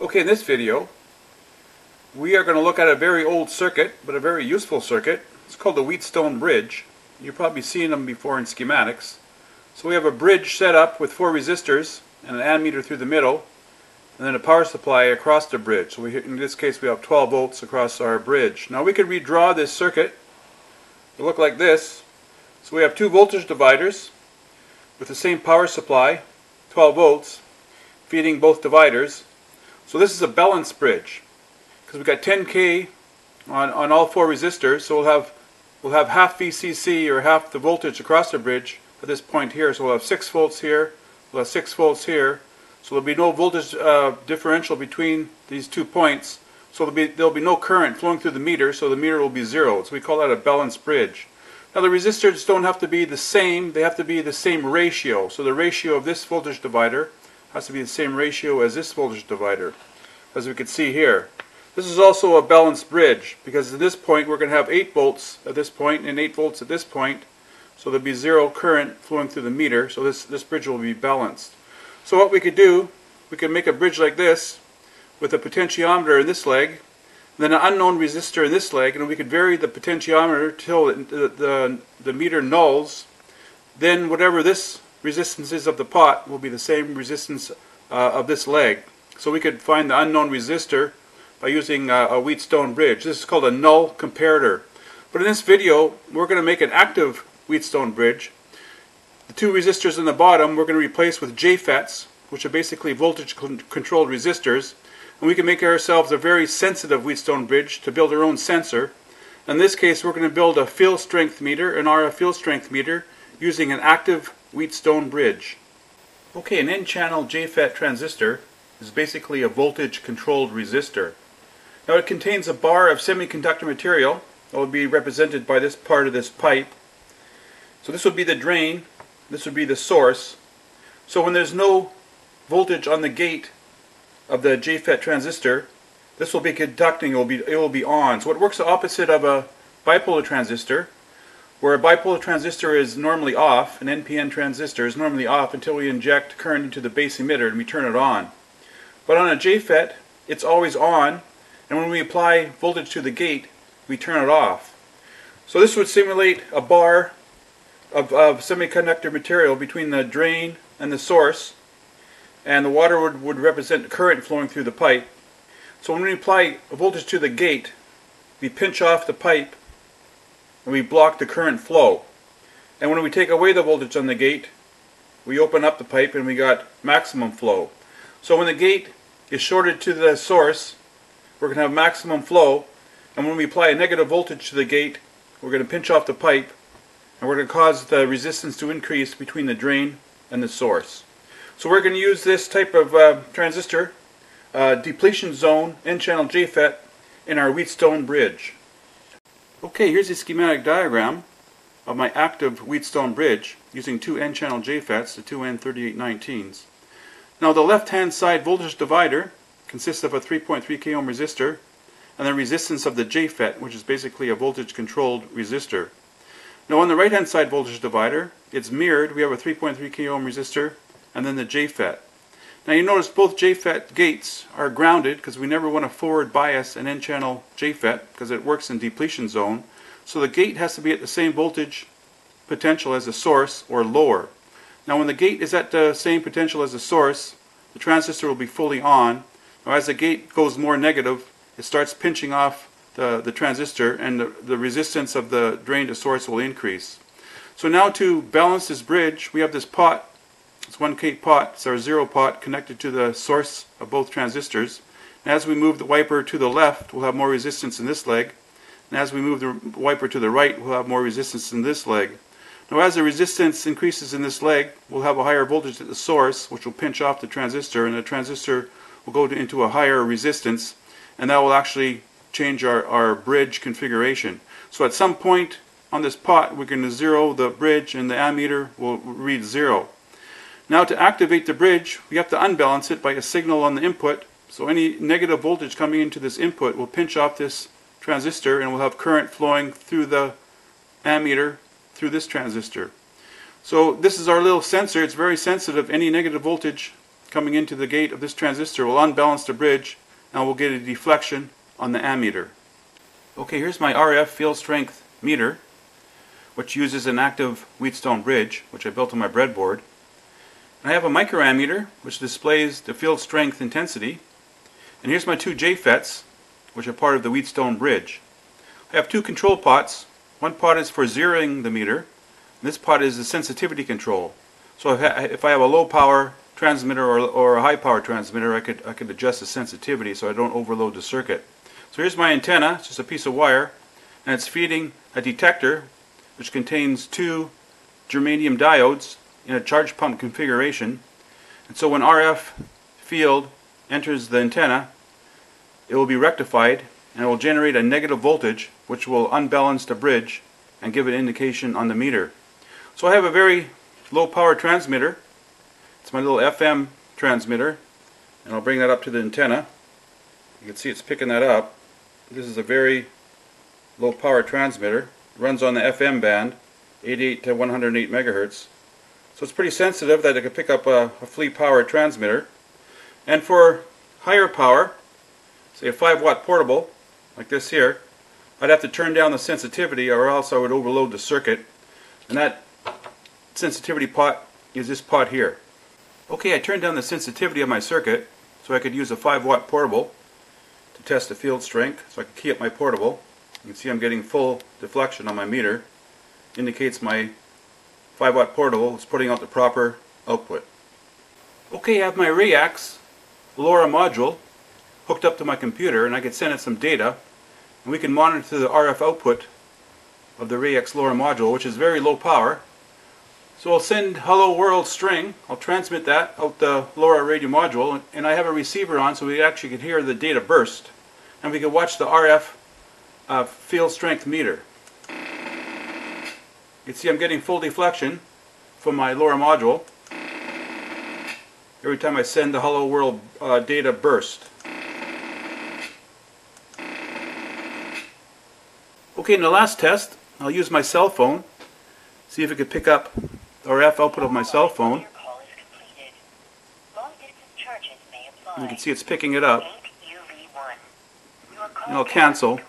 Okay, in this video we are going to look at a very old circuit, but a very useful circuit. It's called the Wheatstone Bridge. You've probably seen them before in schematics. So we have a bridge set up with four resistors and an ammeter through the middle, and then a power supply across the bridge. So in this case we have 12 volts across our bridge. Now we could redraw this circuit to look like this. So we have two voltage dividers with the same power supply, 12 volts, feeding both dividers. So this is a balanced bridge, because we've got 10k on all four resistors, so we'll have half VCC, or half the voltage across the bridge at this point here. So we'll have 6 volts here, we'll have 6 volts here, so there'll be no voltage differential between these two points, so there'll be no current flowing through the meter, so the meter will be zero. So we call that a balanced bridge. Now the resistors don't have to be the same, they have to be the same ratio, so the ratio of this voltage divider has to be the same ratio as this voltage divider, as we can see here. This is also a balanced bridge, because at this point we're going to have 8 volts at this point and 8 volts at this point, so there'll be zero current flowing through the meter, so this bridge will be balanced. So what we could do, we could make a bridge like this with a potentiometer in this leg, then an unknown resistor in this leg, and we could vary the potentiometer till the meter nulls. Then whatever this resistance is of the pot will be the same resistance of this leg. So we could find the unknown resistor by using a Wheatstone bridge. This is called a null comparator. But in this video we're going to make an active Wheatstone bridge. The two resistors in the bottom we're going to replace with JFETs, which are basically voltage controlled resistors, and we can make ourselves a very sensitive Wheatstone bridge to build our own sensor. In this case we're going to build a field strength meter, an RF field strength meter, using an active Wheatstone bridge. Okay, an N-channel JFET transistor is basically a voltage controlled resistor. Now it contains a bar of semiconductor material that would be represented by this part of this pipe. So this would be the drain, this would be the source. So when there's no voltage on the gate of the JFET transistor, this will be conducting, it will be on. So it works the opposite of a bipolar transistor, where a bipolar transistor is normally off, an NPN transistor is normally off until we inject current into the base emitter and we turn it on. But on a JFET, it's always on, and when we apply voltage to the gate, we turn it off. So this would simulate a bar of semiconductor material between the drain and the source, and the water would represent current flowing through the pipe. So when we apply voltage to the gate, we pinch off the pipe and we block the current flow. And when we take away the voltage on the gate, we open up the pipe and we got maximum flow. So when the gate is shorted to the source, we're going to have maximum flow, and when we apply a negative voltage to the gate, we're going to pinch off the pipe, and we're going to cause the resistance to increase between the drain and the source. So we're going to use this type of transistor, depletion zone, N-channel JFET, in our Wheatstone bridge. Okay, here's a schematic diagram of my active Wheatstone bridge using two N-channel JFETs, the 2N3819s. Now the left-hand side voltage divider consists of a 3.3 k ohm resistor and the resistance of the JFET, which is basically a voltage-controlled resistor. Now on the right-hand side voltage divider, it's mirrored. We have a 3.3 k ohm resistor and then the JFET. Now you notice both JFET gates are grounded, because we never want to forward bias an N-channel JFET, because it works in depletion zone. So the gate has to be at the same voltage potential as the source or lower. Now when the gate is at the same potential as the source, the transistor will be fully on. Now as the gate goes more negative, it starts pinching off the transistor, and the resistance of the drain to source will increase. So now to balance this bridge, we have this pot. It's 1k pot, it's our zero pot, connected to the source of both transistors. And as we move the wiper to the left, we'll have more resistance in this leg. And as we move the wiper to the right, we'll have more resistance in this leg. Now as the resistance increases in this leg, we'll have a higher voltage at the source, which will pinch off the transistor, and the transistor will go into a higher resistance, and that will actually change our bridge configuration. So at some point on this pot we're going to zero the bridge and the ammeter will read zero. Now to activate the bridge we have to unbalance it by a signal on the input, so any negative voltage coming into this input will pinch off this transistor and we'll have current flowing through the ammeter through this transistor. So this is our little sensor. It's very sensitive. Any negative voltage coming into the gate of this transistor will unbalance the bridge and we'll get a deflection on the ammeter. Okay, here's my RF field strength meter, which uses an active Wheatstone bridge, which I built on my breadboard. And I have a microammeter, which displays the field strength intensity. And here's my two JFETs, which are part of the Wheatstone bridge. I have two control pots. One pot is for zeroing the meter, and this pot is the sensitivity control. So if I have a low power transmitter or a high power transmitter, I could adjust the sensitivity so I don't overload the circuit. So here's my antenna, it's just a piece of wire, and it's feeding a detector which contains two germanium diodes in a charge pump configuration. And so when RF field enters the antenna, it will be rectified and it will generate a negative voltage which will unbalance the bridge and give an indication on the meter. So I have a very low power transmitter. It's my little FM transmitter, and I'll bring that up to the antenna. You can see it's picking that up. This is a very low power transmitter. It runs on the FM band, 88 to 108 megahertz. So it's pretty sensitive that it can pick up a flea power transmitter. And for higher power, say a 5-watt portable, like this here, I'd have to turn down the sensitivity or else I would overload the circuit. And that sensitivity pot is this pot here. Okay, I turned down the sensitivity of my circuit so I could use a 5-watt portable to test the field strength, so I can key up my portable. You can see I'm getting full deflection on my meter. Indicates my 5-watt portable is putting out the proper output. Okay, I have my Reyax LoRa module hooked up to my computer, and I can send it some data, and we can monitor the RF output of the Reyax LoRa module, which is very low power. So I'll send hello world string, I'll transmit that out the LoRa radio module, and I have a receiver on so we actually can hear the data burst, and we can watch the RF field strength meter. You can see I'm getting full deflection from my LoRa module every time I send the hello world data burst. Okay, in the last test I'll use my cell phone, see if it could pick up the RF output of my cell phone. And you can see it's picking it up. And I'll cancel.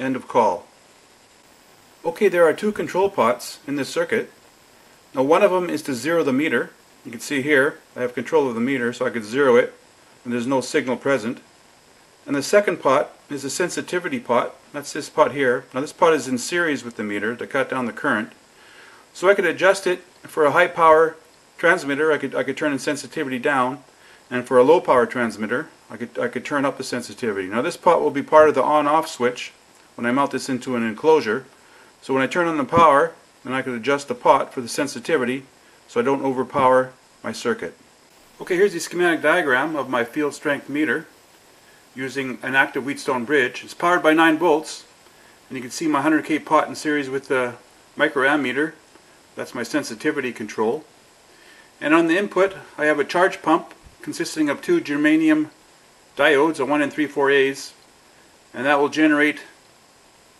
End of call. Okay, there are two control pots in this circuit. Now one of them is to zero the meter. You can see here I have control of the meter, so I could zero it and there's no signal present. And the second pot is a sensitivity pot. That's this pot here. Now this pot is in series with the meter to cut down the current. So I could adjust it for a high power transmitter. I could turn the sensitivity down, and for a low power transmitter I could turn up the sensitivity. Now this pot will be part of the on-off switch when I mount this into an enclosure. So when I turn on the power, then I could adjust the pot for the sensitivity so I don't overpower my circuit. Okay, here's the schematic diagram of my field strength meter using an active Wheatstone bridge. It's powered by 9 volts, and you can see my 100K pot in series with the microammeter. That's my sensitivity control. And on the input I have a charge pump consisting of two germanium diodes, a 1n34a's, and that will generate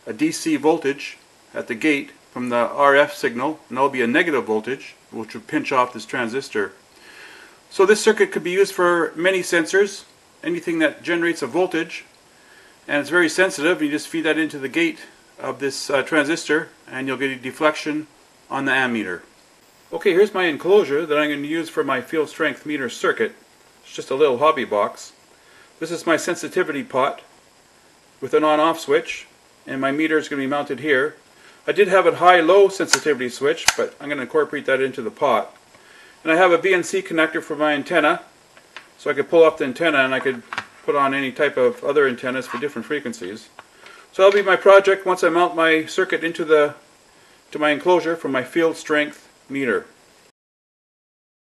a DC voltage at the gate from the RF signal, and that will be a negative voltage which will pinch off this transistor. So this circuit could be used for many sensors, anything that generates a voltage, and it's very sensitive. You just feed that into the gate of this transistor and you'll get a deflection on the ammeter. Okay, here's my enclosure that I'm going to use for my field strength meter circuit. It's just a little hobby box. This is my sensitivity pot with an on-off switch, and my meter is going to be mounted here. I did have a high-low sensitivity switch, but I'm going to incorporate that into the pot. And I have a BNC connector for my antenna, so I could pull off the antenna and I could put on any type of other antennas for different frequencies. So that'll be my project once I mount my circuit into my enclosure for my field strength meter.